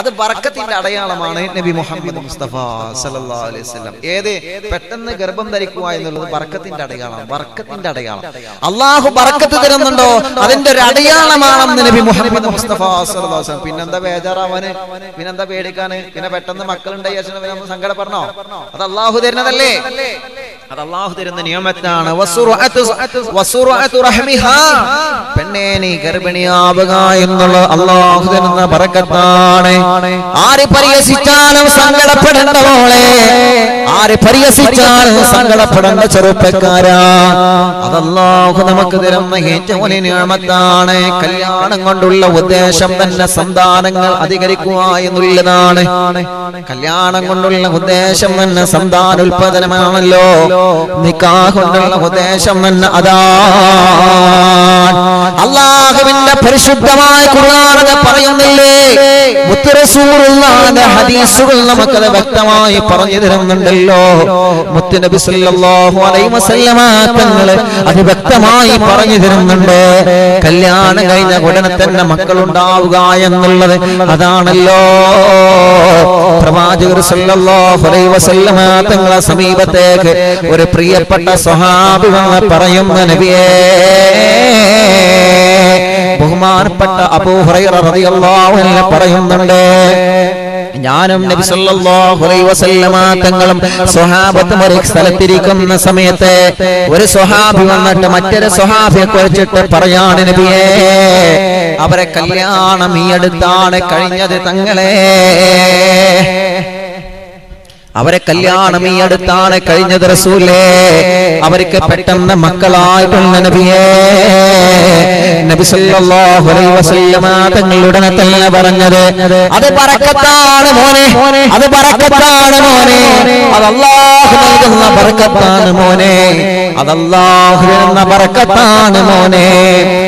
അത് ബർക്കത്തിന്റെ അടയാളമാണ് നബി മുഹമ്മദ് മുസ്തഫ സല്ലല്ലാഹു അലൈഹി വസല്ലം. ഏത് പെട്ടെന്ന് ഗർഭം ധരിക്കുക എന്നുള്ളത് ബർക്കത്തിന്റെ അടയാളമാണ്. ബർക്കത്തിന്റെ അടയാളം അല്ലാഹു ബർക്കത്ത് തരുന്നുണ്ടോ അതിന്റെ ഒരു അടയാളമാണെന്ന് നബി മുഹമ്മദ് മുസ്തഫ സല്ലല്ലാഹു അലൈഹി വസല്ലം. പിന്നെന്താ ബേജാറാവാന്, പിന്നെന്താ പേടിക്കാന്, പിന്നെ പെട്ടെന്ന് മക്കളുണ്ടായി നമ്മൾ സങ്കടം പറഞ്ഞോ? അത് അല്ലാഹു തരുന്നതല്ലേ, അത് അല്ലാഹു തരുന്ന നിയമത്താണ്. പെണ്ണേ നീ ഗർഭിണിയാവുക എന്നുള്ള അല്ലാഹു തരുന്ന ബർക്കത്താണ്. ആര് പരിഹസിച്ചാലും സങ്കടപ്പെടേണ്ട മോളെ, ആര് പരിഹസിച്ചാലും സങ്കടപ്പെടേണ്ട ചെറുപ്പക്കാരാ, അത് അല്ലാഹു നമുക്ക് തരുന്ന ഏറ്റവും വലിയ നിയമത്താണ്. കല്യാണം കൊണ്ടുള്ള ഉദ്ദേശം തന്നെ സന്താനങ്ങൾ അധികരിക്കുക എന്നുള്ളതാണ്. കല്യാണം കൊണ്ടുള്ള ഉദ്ദേശം തന്നെ സന്താന ഉൽപാദനമാണല്ലോ. നിക്കാഹ് കൊണ്ടുള്ള ഉദ്ദേശം തന്നെ അതാണ്. അല്ലാഹുവിന്റെ പരിശുദ്ധമായ ഖുർആനിൽ പറയുന്നില്ലേ, മുത്ത് റസൂലുള്ളാഹിന്റെ ഹദീസുകൾ നമുക്കത് വ്യക്തമായി പറഞ്ഞു തരുന്നുണ്ടല്ലോ. മുത്ത് നബി സല്ലല്ലാഹു അലൈഹി വസല്ലമ തങ്ങൾ അത് വ്യക്തമായി പറഞ്ഞു തരുന്നുണ്ട്. കല്യാണം കഴിഞ്ഞ ഉടനെ തന്നെ മക്കളുണ്ടാവുക എന്നുള്ളത് അതാണല്ലോ. പ്രവാചകർ സല്ലല്ലാഹു അലൈഹി വസല്ലമ തങ്ങളെ സമീപത്തേക്ക് ഒരു പ്രിയപ്പെട്ട സ്വഹാബി വന്ന് പറയുന്ന, നബിയേ, ബഹുമാനപ്പെട്ട അബൂ ഹുറൈറ റളിയല്ലാഹു അൻഹു പറയുന്നുണ്ട്, ഞാനും നബി സല്ലല്ലാഹു അലൈഹി വസല്ലമ തങ്ങളും സ്വഹാബത്തും ഒരു സ്ഥലത്തിരിക്കുന്ന സമയത്ത് ഒരു സ്വഹാബി വന്നിട്ട് മറ്റൊരു സ്വഹാബിയെ കുറിച്ചിട്ട് പറയാണ്, നബിയേ, അവരെ കല്യാണം ഈ അടുത്താണ് കഴിഞ്ഞത് തങ്ങളെ, അവരെ കല്യാണം ഈ അടുത്താണ് കഴിഞ്ഞത് റസൂലേ, അവർക്ക് പെട്ടെന്ന് മക്കളായിട്ടുണ്ട് നബിയേ. നബി സല്ലല്ലാഹു അലൈഹി വസല്ലമ തങ്ങളുടെ തന്നെ പറഞ്ഞത്, അത് ബർക്കത്താണ് മോനെ, അത് ബർക്കത്താണ് മോനെ, അത് അല്ലാഹു നൽകുന്ന ബർക്കത്താണ് മോനെ, അത് അല്ലാഹു നൽകുന്ന ബർക്കത്താണ് മോനെ.